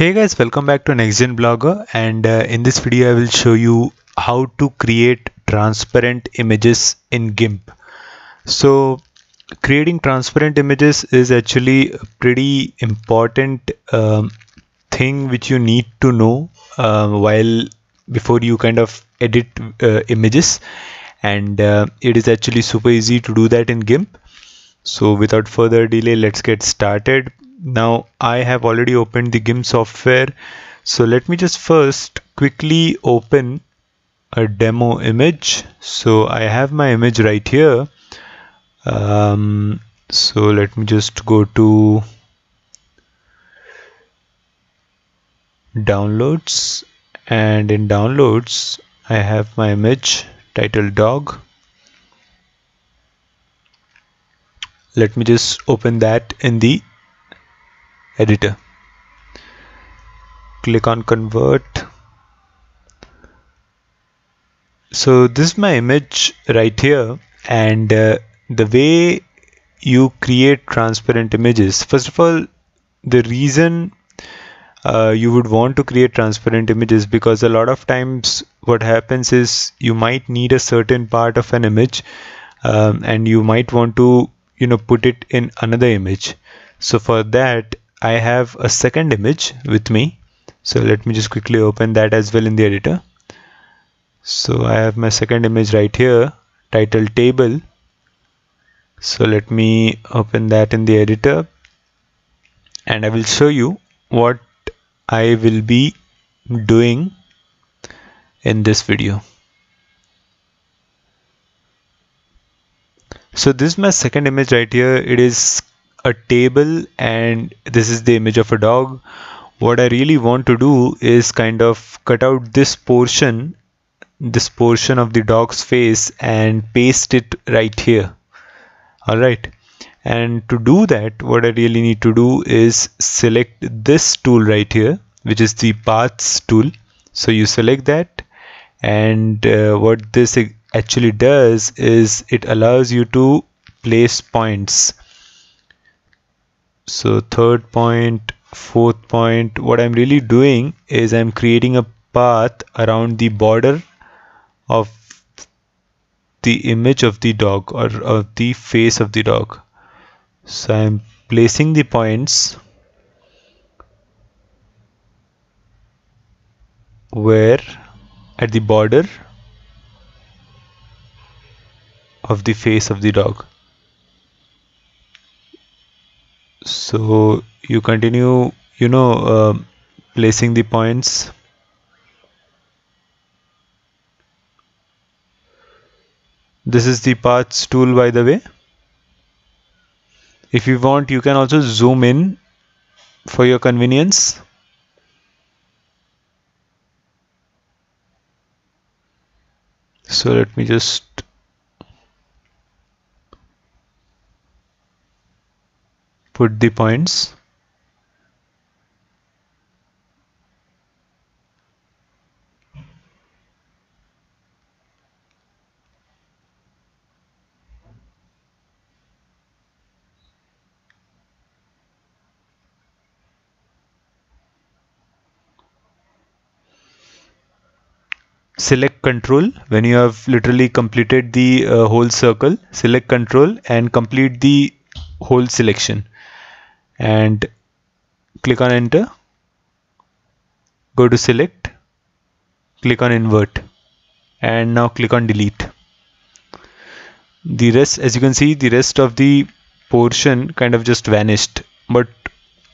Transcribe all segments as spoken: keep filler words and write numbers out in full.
Hey guys, welcome back to NextGenBlogger, and uh, in this video I will show you how to create transparent images in GIMP. So creating transparent images is actually a pretty important um, thing which you need to know uh, while before you kind of edit uh, images, and uh, it is actually super easy to do that in GIMP. So without further delay, let's get started. Now I have already opened the GIMP software, so let me just first quickly open a demo image. So I have my image right here. Um, so let me just go to downloads, and in downloads I have my image titled dog. Let me just open that in the editor. Click on convert. So this is my image right here, and uh, the way you create transparent images, first of all, the reason uh, you would want to create transparent images, because a lot of times what happens is you might need a certain part of an image um, and you might want to, you know, put it in another image. So for that I have a second image with me, so let me just quickly open that as well in the editor. So I have my second image right here titled table, so let me open that in the editor and I will show you what I will be doing in this video. So this is my second image right here. It is a table and this is the image of a dog. What I really want to do is kind of cut out this portion this portion of the dog's face and paste it right here. Alright, and to do that what I really need to do is select this tool right here, which is the paths tool. So you select that, and uh, what this actually does is it allows you to place points. So third point, fourth point, what I'm really doing is I'm creating a path around the border of the image of the dog, or of the face of the dog. So I'm placing the points where at the border of the face of the dog. So you continue, you know, uh, placing the points. This is the paths tool, by the way. If you want, you can also zoom in for your convenience. So let me just put the points. Select control when you have literally completed the uh, whole circle. Select control and complete the whole selection, and click on enter. Go to select, click on invert, and now click on delete. The rest, as you can see, the rest of the portion kind of just vanished. But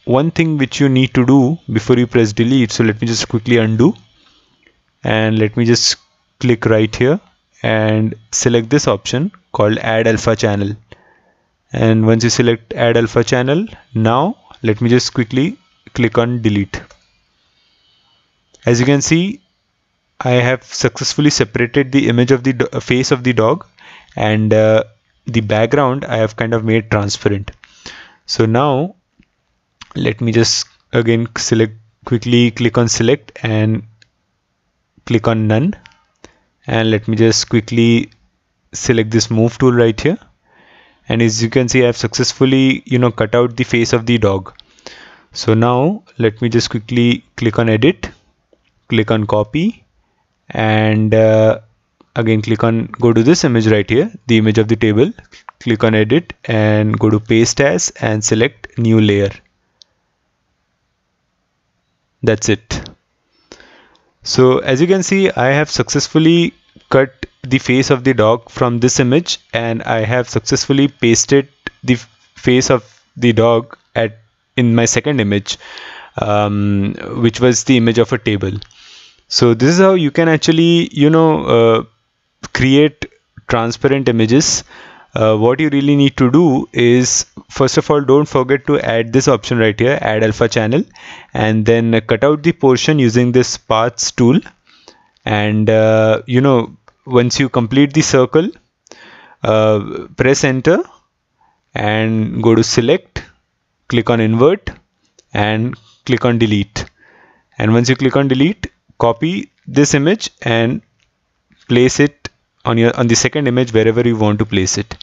one thing which you need to do before you press delete, so let me just quickly undo, and let me just click right here and select this option called add alpha channel. And once you select add alpha channel, now let me just quickly click on delete. As you can see, I have successfully separated the image of the face of the dog, and uh, the background I have kind of made transparent. So now let me just again select, quickly click on select and click on none, and let me just quickly select this move tool right here. And as you can see, I have successfully, you know, cut out the face of the dog. So now let me just quickly click on edit, click on copy, and uh, again click on, go to this image right here, the image of the table, click on edit and go to paste as and select new layer. That's it. So as you can see, I have successfully cut the face of the dog from this image, and I have successfully pasted the face of the dog at in my second image, um, which was the image of a table. So this is how you can actually, you know, uh, create transparent images. Uh, what you really need to do is, first of all, don't forget to add this option right here, add alpha channel, and then cut out the portion using this paths tool. And uh, you know, once you complete the circle, uh, press enter and go to select, click on invert and click on delete. And once you click on delete, copy this image and place it on your on the second image wherever you want to place it.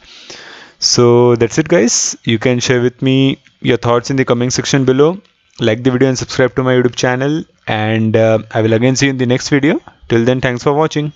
So that's it, guys. You can share with me your thoughts in the comment section below. Like the video and subscribe to my YouTube channel, and uh, I will again see you in the next video. Till then, thanks for watching.